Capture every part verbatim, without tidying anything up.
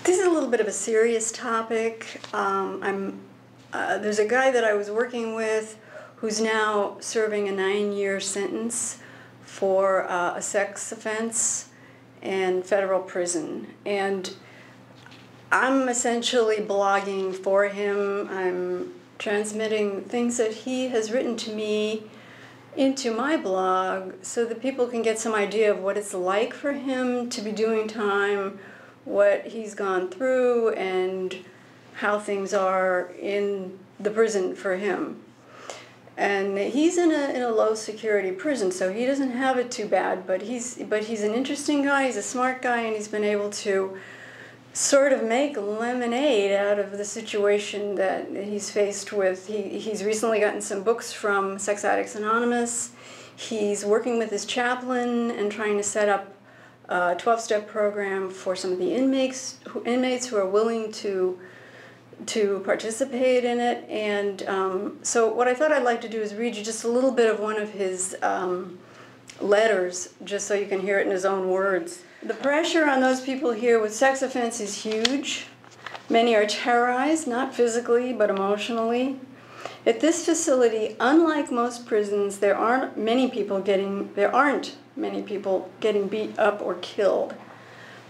This is a little bit of a serious topic. Um, I'm, uh, there's a guy that I was working with who's now serving a nine-year sentence for uh, a sex offense in federal prison. And I'm essentially blogging for him. I'm transmitting things that he has written to me into my blog so that people can get some idea of what it's like for him to be doing time, what he's gone through, and how things are in the prison for him. And he's in a in a low security prison, so he doesn't have it too bad, but he's but he's an interesting guy, he's a smart guy, and he's been able to sort of make lemonade out of the situation that he's faced with. He, he's recently gotten some books from Sex Addicts Anonymous. He's working with his chaplain and trying to set up a twelve-step program for some of the inmates who, inmates who are willing to, to participate in it. And um, so what I thought I'd like to do is read you just a little bit of one of his um, letters, just so you can hear it in his own words. The pressure on those people here with sex offense is huge. Many are terrorized, not physically, but emotionally. At this facility, unlike most prisons, there aren't many people getting, there aren't many people getting beat up or killed.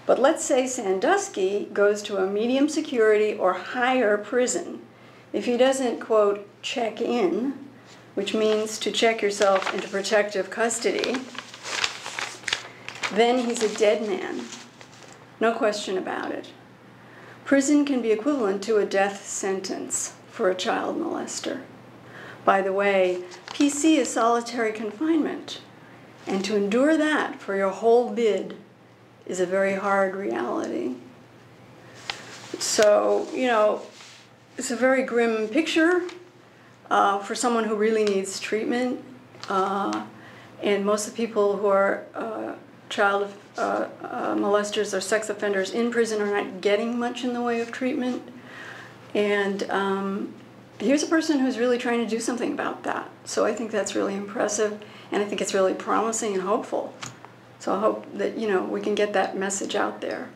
But let's say Sandusky goes to a medium security or higher prison. If he doesn't, quote, check in, which means to check yourself into protective custody, then he's a dead man. No question about it. Prison can be equivalent to a death sentence for a child molester. By the way, P C is solitary confinement, and to endure that for your whole bid is a very hard reality. So, you know, it's a very grim picture uh, for someone who really needs treatment, uh, and most of the people who are uh, child uh, uh, molesters or sex offenders in prison are not getting much in the way of treatment. And um, here's a person who's really trying to do something about that. So I think that's really impressive, and I think it's really promising and hopeful. So I hope that, you know, we can get that message out there.